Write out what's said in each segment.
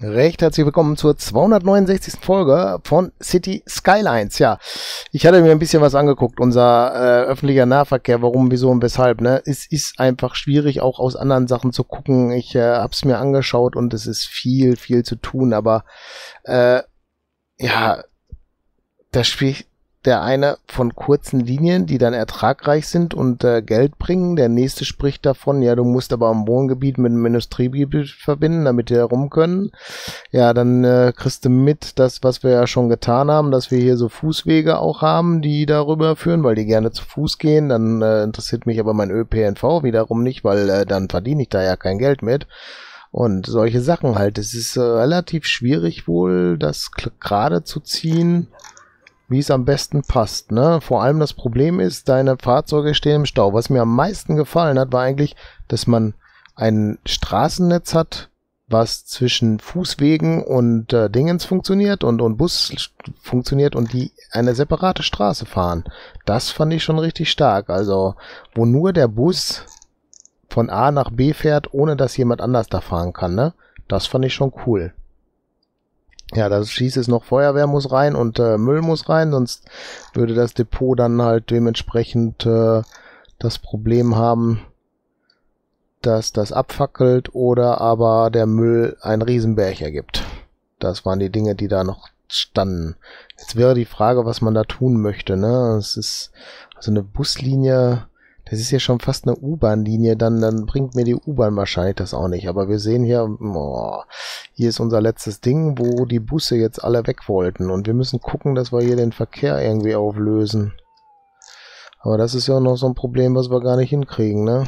Recht herzlich willkommen zur 269. Folge von City Skylines. Ja, ich hatte mir ein bisschen was angeguckt. Unser öffentlicher Nahverkehr, warum, wieso und weshalb. Ne? Es ist einfach schwierig, auch aus anderen Sachen zu gucken. Ich habe es mir angeschaut und es ist viel, viel zu tun. Aber ja, da spricht der eine von kurzen Linien, die dann ertragreich sind und Geld bringen. Der nächste spricht davon, ja, du musst aber am Wohngebiet mit dem Industriegebiet verbinden, damit die da rum können. Ja, dann kriegst du mit, das, was wir ja schon getan haben, dass wir hier so Fußwege auch haben, die darüber führen, weil die gerne zu Fuß gehen. Dann interessiert mich aber mein ÖPNV wiederum nicht, weil dann verdiene ich da ja kein Geld mit. Und solche Sachen halt. Es ist relativ schwierig wohl, das gerade zu ziehen, wie es am besten passt, ne? Vor allem das Problem ist, deine Fahrzeuge stehen im Stau. Was mir am meisten gefallen hat, war eigentlich, dass man ein Straßennetz hat, was zwischen Fußwegen und Dingens funktioniert und Bus funktioniert und die eine separate Straße fahren. Das fand ich schon richtig stark. Also, wo nur der Bus von A nach B fährt, ohne dass jemand anders da fahren kann, ne? Das fand ich schon cool. Ja, da hieß es noch, Feuerwehr muss rein und Müll muss rein, sonst würde das Depot dann halt dementsprechend das Problem haben, dass das abfackelt oder aber der Müll einen Riesenberg ergibt. Das waren die Dinge, die da noch standen. Jetzt wäre die Frage, was man da tun möchte, ne? Es ist also eine Buslinie, das ist ja schon fast eine U-Bahn-Linie, dann bringt mir die U-Bahn wahrscheinlich das auch nicht. Aber wir sehen hier, oh, hier ist unser letztes Ding, wo die Busse jetzt alle weg wollten. Und wir müssen gucken, dass wir hier den Verkehr irgendwie auflösen. Aber das ist ja noch so ein Problem, was wir gar nicht hinkriegen, ne?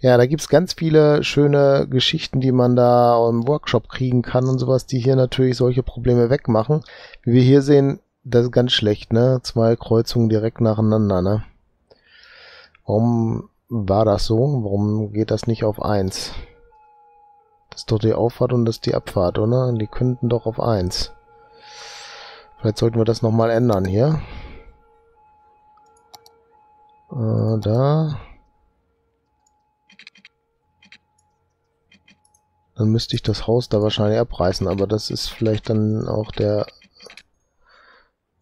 Ja, da gibt's ganz viele schöne Geschichten, die man da im Workshop kriegen kann und sowas, die hier natürlich solche Probleme wegmachen. Wie wir hier sehen, das ist ganz schlecht, ne? 2 Kreuzungen direkt nacheinander, ne? Warum war das so? Warum geht das nicht auf 1? Das ist doch die Auffahrt und das ist die Abfahrt, oder? Die könnten doch auf 1. Vielleicht sollten wir das nochmal ändern hier. Da. Dann müsste ich das Haus da wahrscheinlich abreißen, aber das ist vielleicht dann auch der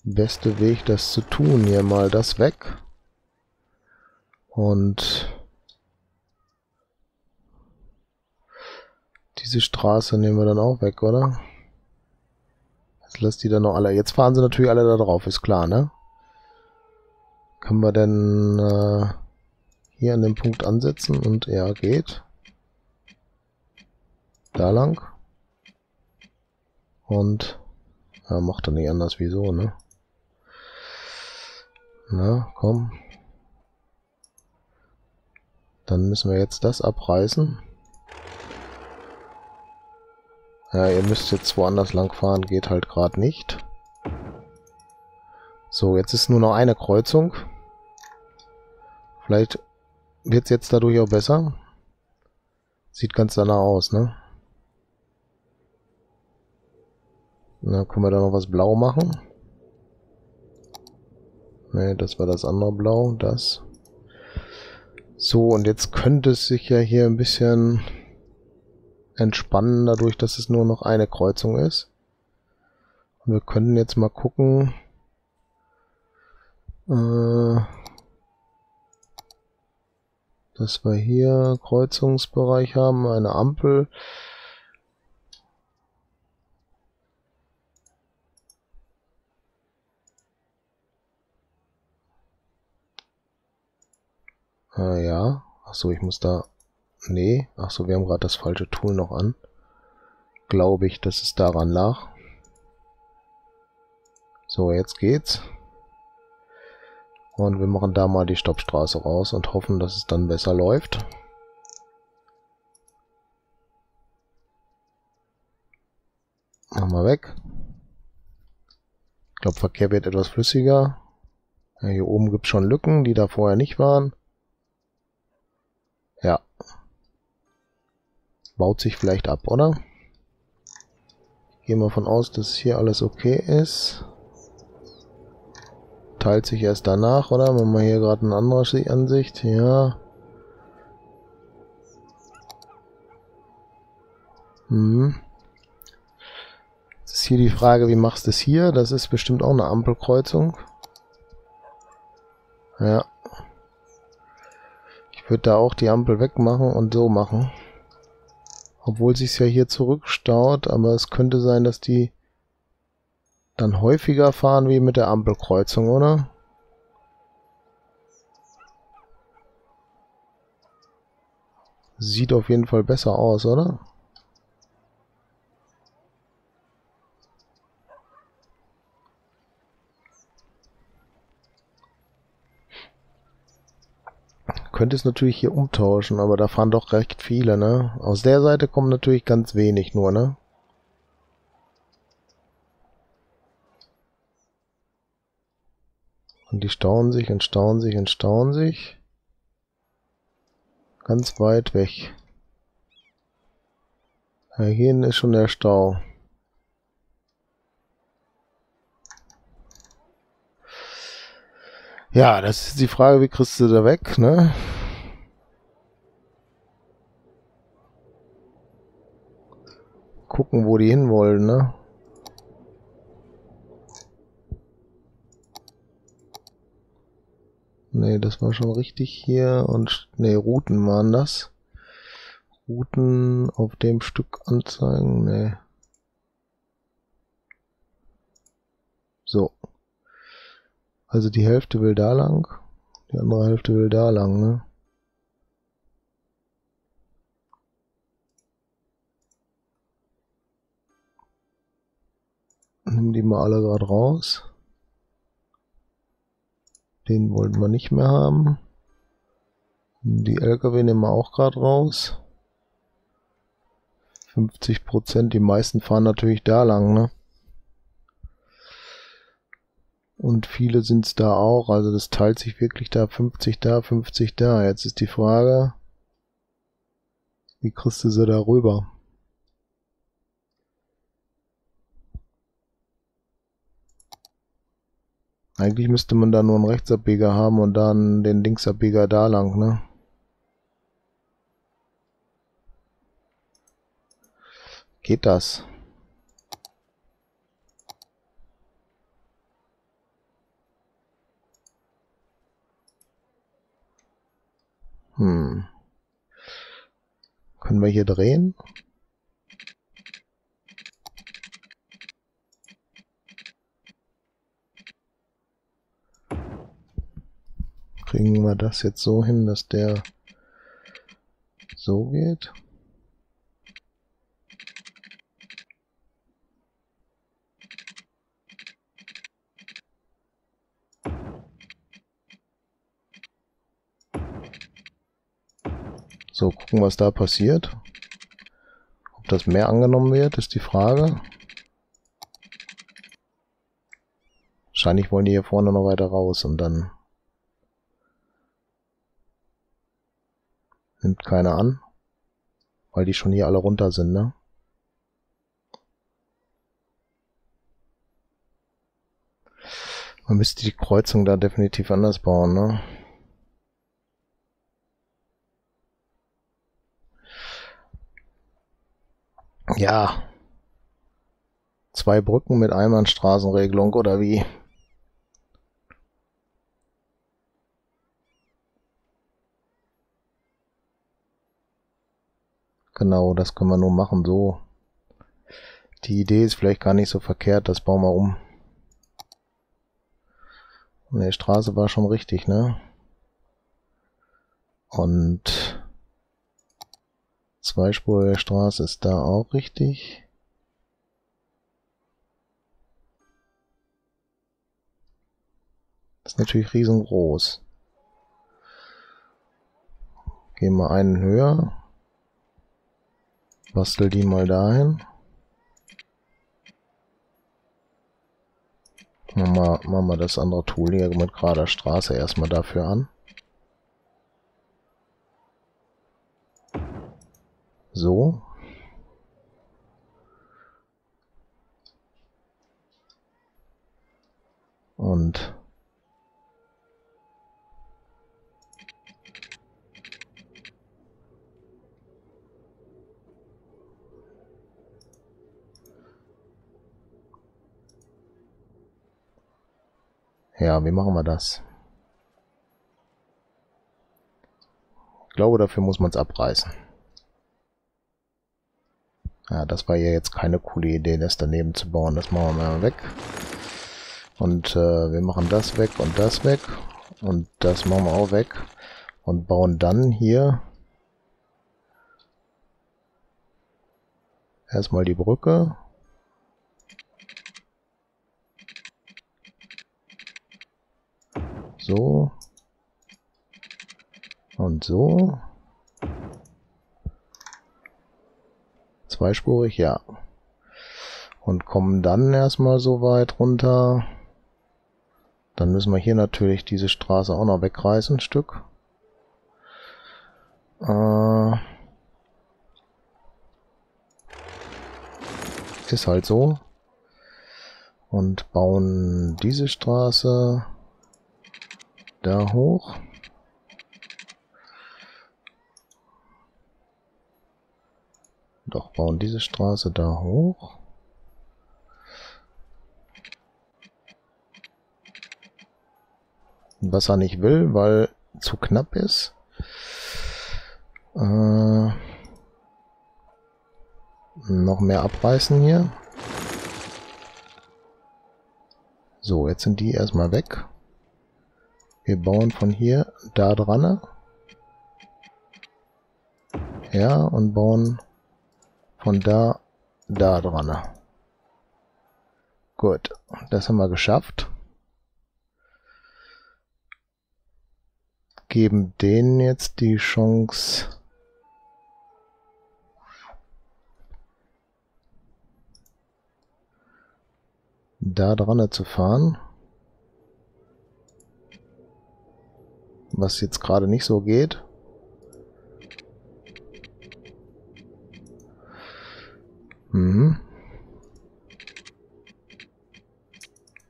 beste Weg, das zu tun. Hier mal das weg. Und diese Straße nehmen wir dann auch weg, oder? Jetzt lässt die dann noch alle. Jetzt fahren sie natürlich alle da drauf, ist klar, ne? Können wir denn hier an dem Punkt ansetzen und ja, geht. Da lang. Und ja, macht doch nicht anders, wieso, ne? Na, komm. Dann müssen wir jetzt das abreißen. Ja, ihr müsst jetzt woanders lang fahren, geht halt gerade nicht. So, jetzt ist nur noch eine Kreuzung. Vielleicht wird es jetzt dadurch auch besser. Sieht ganz danach aus, ne? Na, können wir da noch was blau machen? Ne, das war das andere blau, das. So, und jetzt könnte es sich ja hier ein bisschen entspannen, dadurch, dass es nur noch eine Kreuzung ist. Und wir können jetzt mal gucken. Dass wir hier Kreuzungsbereich haben, eine Ampel. Ja, achso, ich muss da... Nee, achso, wir haben gerade das falsche Tool noch an. Glaube ich, dass es daran lag. So, jetzt geht's. Und wir machen da mal die Stoppstraße raus und hoffen, dass es dann besser läuft. Machen wir weg. Ich glaube, Verkehr wird etwas flüssiger. Ja, hier oben gibt es schon Lücken, die da vorher nicht waren. Ja. Baut sich vielleicht ab, oder? Ich gehe mal davon aus, dass hier alles okay ist. Teilt sich erst danach, oder? Wenn man hier gerade eine andere Ansicht. Ja. hier die Frage, wie machst du es hier? Das ist bestimmt auch eine Ampelkreuzung. Ja. Ich würde da auch die Ampel wegmachen und so machen. Obwohl sich's ja hier zurückstaut, aber es könnte sein, dass die dann häufiger fahren wie mit der Ampelkreuzung, oder? Sieht auf jeden Fall besser aus, oder? Könnte es natürlich hier umtauschen, aber da fahren doch recht viele, ne? Aus der Seite kommen natürlich ganz wenig nur, ne? Und die stauen sich und stauen sich und stauen sich. Ganz weit weg. Ja, hier hinten ist schon der Stau. Ja, das ist die Frage, wie kriegst du da weg, ne? Gucken, wo die hinwollen, ne? Ne, das war schon richtig hier und ne, Routen waren das. Routen auf dem Stück anzeigen, ne. So. Also die Hälfte will da lang, die andere Hälfte will da lang, ne. Nimm die mal alle gerade raus. Den wollten wir nicht mehr haben. Die LKW nehmen wir auch gerade raus. 50%, die meisten fahren natürlich da lang, ne? Und viele sind es da auch, also das teilt sich wirklich da 50 da, 50 da. Jetzt ist die Frage, wie kriegst du sie da rüber? Eigentlich müsste man da nur einen Rechtsabbieger haben und dann den Linksabbieger da lang, ne? Geht das? Hm. Können wir hier drehen? Kriegen wir das jetzt so hin, dass der so wird? So, gucken, was da passiert. Ob das mehr angenommen wird, ist die Frage. Wahrscheinlich wollen die hier vorne noch weiter raus und dann nimmt keiner an, weil die schon hier alle runter sind, ne? Man müsste die Kreuzung da definitiv anders bauen, ne? Ja. 2 Brücken mit Einbahnstraßenregelung, oder wie? Genau, das können wir nur machen, so. Die Idee ist vielleicht gar nicht so verkehrt, das bauen wir um. Ne, Straße war schon richtig, ne? Und zweispurige Straße ist da auch richtig. Das ist natürlich riesengroß. Gehen wir einen höher. Bastel die mal dahin. Machen wir das andere Tool hier mit gerader Straße erstmal dafür an. So. Und Ja, wie machen wir das? Ich glaube, dafür muss man es abreißen. Ja, das war ja jetzt keine coole Idee, das daneben zu bauen. Das machen wir mal weg. Und wir machen das weg und das weg. Und das machen wir auch weg. Und bauen dann hier erstmal die Brücke. So. Und so. Zweispurig, ja. Und kommen dann erstmal so weit runter. Dann müssen wir hier natürlich diese Straße auch noch wegreißen, ein Stück. Ist halt so. Und bauen diese Straße da hoch. Doch, bauen diese Straße da hoch. Was er nicht will, weil zu knapp ist. Noch mehr abreißen hier. So, jetzt sind die erstmal weg. Wir bauen von hier da dran. Ja, und bauen von da dran. Gut, das haben wir geschafft. Geben denen jetzt die Chance, da dran zu fahren. Was jetzt gerade nicht so geht.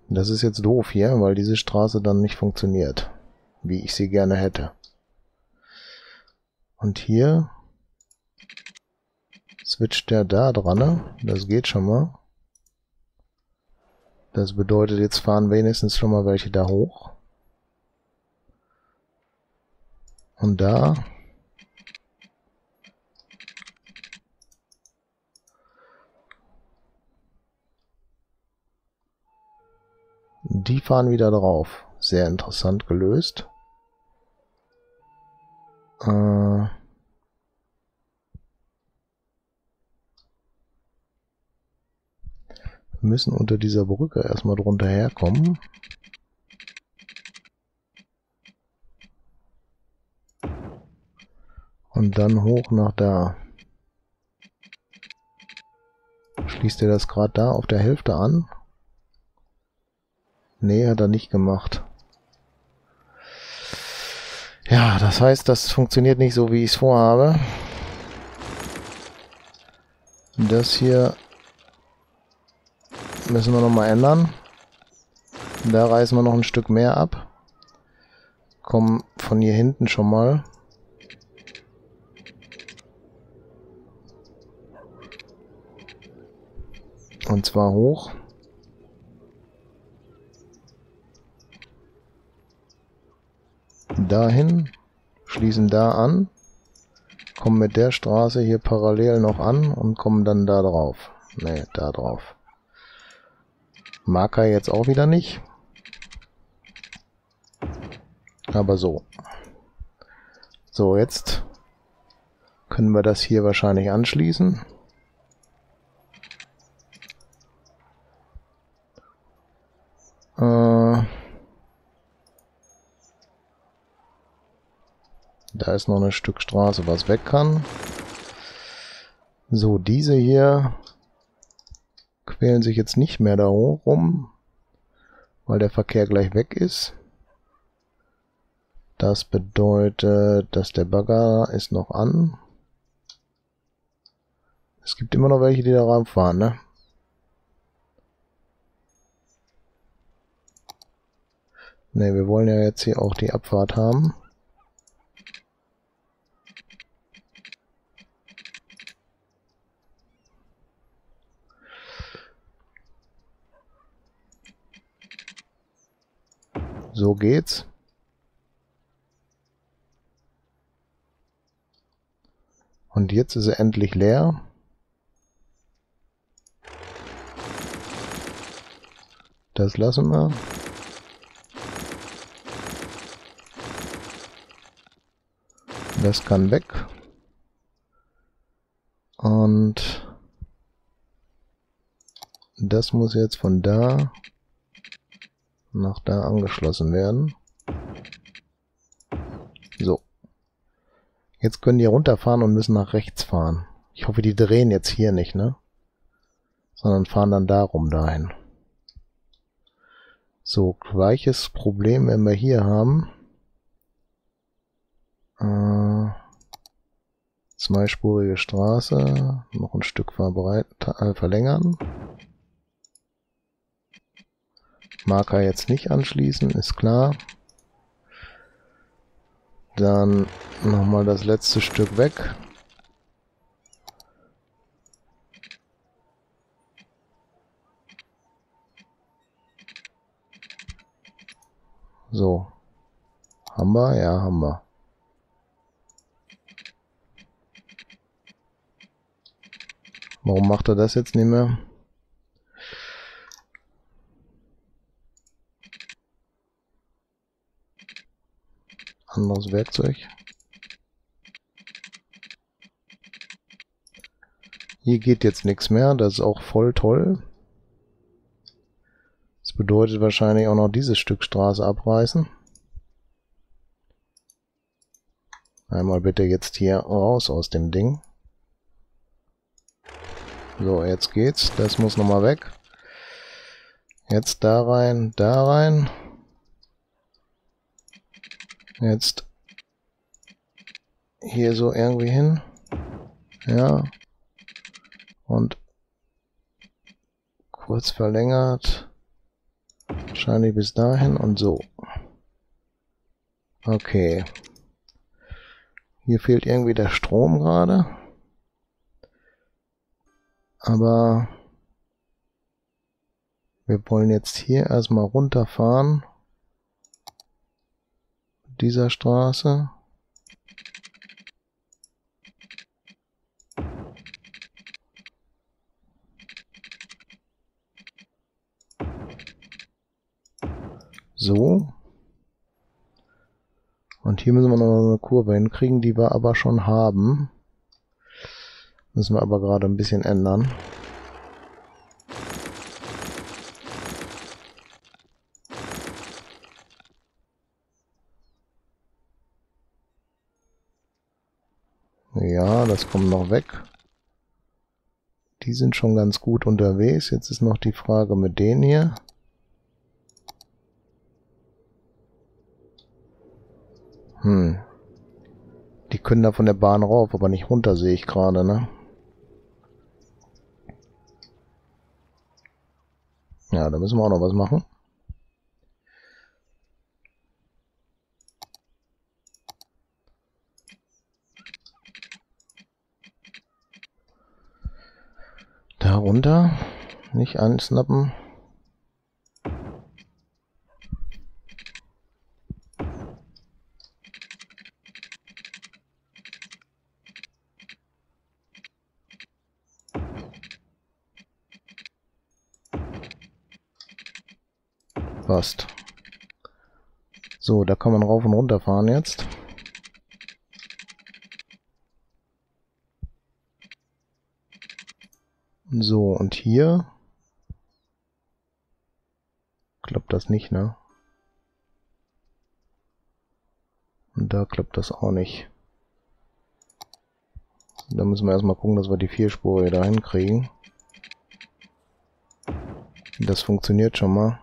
Das ist jetzt doof hier, weil diese Straße dann nicht funktioniert, wie ich sie gerne hätte. Und hier switcht der da dran, das geht schon mal. Das bedeutet, jetzt fahren wenigstens schon mal welche da hoch. Und da die fahren wieder drauf. Sehr interessant gelöst. Wir müssen unter dieser Brücke erstmal drunter herkommen. Und dann hoch nach da. Schließt ihr das gerade da auf der Hälfte an? Nee, hat er nicht gemacht. Ja, das heißt, das funktioniert nicht so, wie ich es vorhabe. Das hier müssen wir nochmal ändern. Da reißen wir noch ein Stück mehr ab. Kommen von hier hinten schon mal. Und zwar hoch. Dahin, schließen da an, kommen mit der Straße hier parallel noch an und kommen dann da drauf. Ne, da drauf. Mag er jetzt auch wieder nicht. Aber so. So, jetzt können wir das hier wahrscheinlich anschließen. Da ist noch ein Stück Straße, was weg kann. So, diese hier quälen sich jetzt nicht mehr da rum, weil der Verkehr gleich weg ist. Das bedeutet, dass der Bagger ist noch an. Es gibt immer noch welche, die da ranfahren, ne? Ne, wir wollen ja jetzt hier auch die Abfahrt haben. So geht's. Und jetzt ist er endlich leer. Das lassen wir. Das kann weg. Und das muss jetzt von da nach da angeschlossen werden. So. Jetzt können die runterfahren und müssen nach rechts fahren. Ich hoffe, die drehen jetzt hier nicht, ne? Sondern fahren dann darum dahin. So, gleiches Problem, wenn wir hier haben. Zweispurige Straße, noch ein Stück verlängern. Marker jetzt nicht anschließen, ist klar. Dann nochmal das letzte Stück weg. So. Haben wir? Ja, haben wir. Warum macht er das jetzt nicht mehr? Anderes Werkzeug. Hier geht jetzt nichts mehr. Das ist auch voll toll. Das bedeutet wahrscheinlich auch noch dieses Stück Straße abreißen. Einmal bitte jetzt hier raus aus dem Ding. So, jetzt geht's. Das muss nochmal weg. Jetzt da rein, da rein. Jetzt hier so irgendwie hin. Ja. Und kurz verlängert. Wahrscheinlich bis dahin und so. Okay. Hier fehlt irgendwie der Strom gerade. Aber wir wollen jetzt hier erstmal runterfahren. Dieser Straße. So. Und hier müssen wir noch eine Kurve hinkriegen, die wir aber schon haben. Müssen wir aber gerade ein bisschen ändern. Ja, das kommt noch weg. Die sind schon ganz gut unterwegs. Jetzt ist noch die Frage mit denen hier. Die können da von der Bahn rauf, aber nicht runter, sehe ich gerade, ne? Ja, da müssen wir auch noch was machen. Da runter. Nicht ansnappen. Passt. So, da kann man rauf und runter fahren jetzt. So, und hier klappt das nicht, ne? Und da klappt das auch nicht. Da müssen wir erstmal gucken, dass wir die Vierspurige da hinkriegen. Das funktioniert schon mal.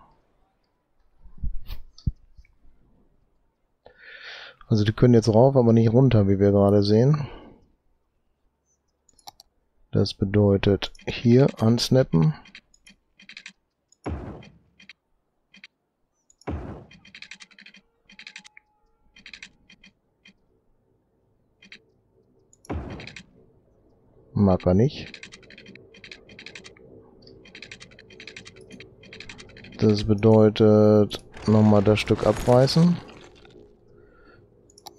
Also die können jetzt rauf, aber nicht runter, wie wir gerade sehen. Das bedeutet, hier ansnappen. Mag er nicht. Das bedeutet, Nochmal das Stück abreißen.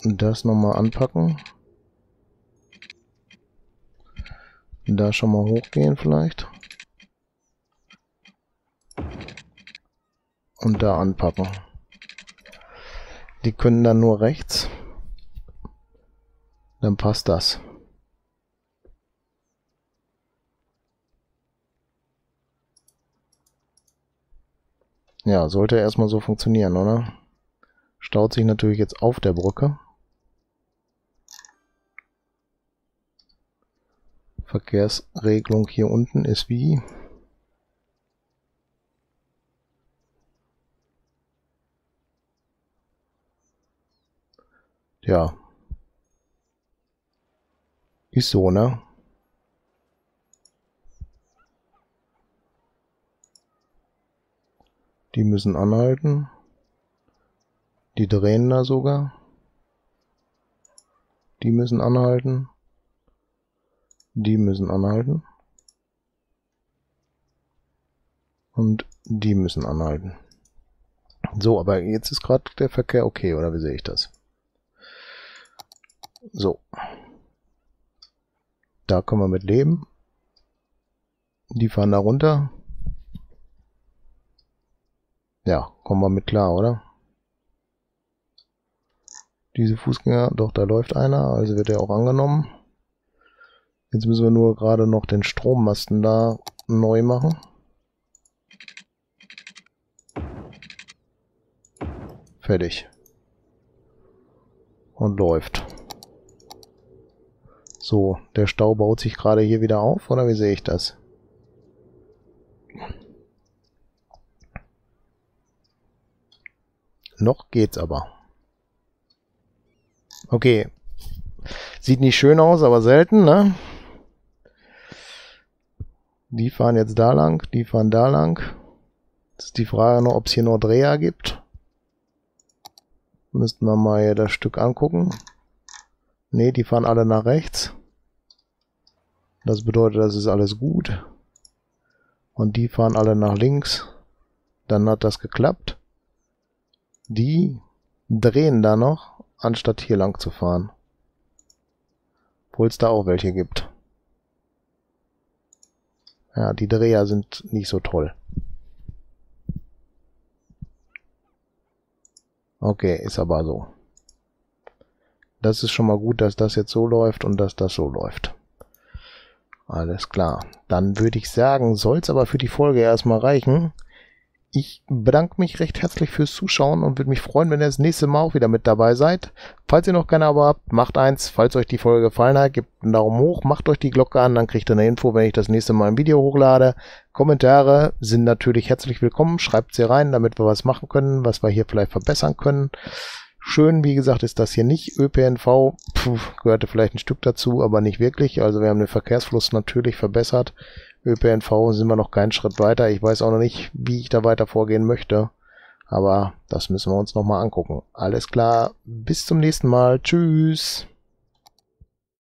Das nochmal anpacken. Da schon mal hochgehen vielleicht. Und da anpacken. Die können dann nur rechts. Dann passt das. Ja, sollte erstmal so funktionieren, oder? Staut sich natürlich jetzt auf der Brücke. Verkehrsregelung hier unten ist wie... Ja. Ist so, ne? Die müssen anhalten. Die drehen da sogar. Die müssen anhalten. Die müssen anhalten. Und die müssen anhalten. So, aber jetzt ist gerade der Verkehr okay, oder wie sehe ich das? So. Da können wir mit leben. Die fahren da runter. Ja, kommen wir mit klar, oder? Diese Fußgänger, doch, da läuft einer, also wird er auch angenommen. Jetzt müssen wir nur gerade noch den Strommasten da neu machen. Fertig. Und läuft. So, der Stau baut sich gerade hier wieder auf, oder wie sehe ich das? Noch geht's aber. Okay. Sieht nicht schön aus, aber selten, ne? Die fahren jetzt da lang, die fahren da lang. Jetzt ist die Frage noch, ob es hier Nordrea gibt. Müssten wir mal hier das Stück angucken. Ne, die fahren alle nach rechts. Das bedeutet, das ist alles gut. Und die fahren alle nach links. Dann hat das geklappt. Die drehen da noch, anstatt hier lang zu fahren. Obwohl es da auch welche gibt. Ja, die Dreher sind nicht so toll. Okay, ist aber so. Das ist schon mal gut, dass das jetzt so läuft und dass das so läuft. Alles klar. Dann würde ich sagen, soll es aber für die Folge erstmal reichen. Ich bedanke mich recht herzlich fürs Zuschauen und würde mich freuen, wenn ihr das nächste Mal auch wieder mit dabei seid. Falls ihr noch kein Abo habt, macht eins. Falls euch die Folge gefallen hat, gebt einen Daumen hoch, macht euch die Glocke an, dann kriegt ihr eine Info, wenn ich das nächste Mal ein Video hochlade. Kommentare sind natürlich herzlich willkommen. Schreibt sie rein, damit wir was machen können, was wir hier vielleicht verbessern können. Schön, wie gesagt, ist das hier nicht. ÖPNV gehörte vielleicht ein Stück dazu, aber nicht wirklich. Also wir haben den Verkehrsfluss natürlich verbessert. ÖPNV sind wir noch keinen Schritt weiter. Ich weiß auch noch nicht, wie ich da weiter vorgehen möchte. Aber das müssen wir uns nochmal angucken. Alles klar, bis zum nächsten Mal. Tschüss.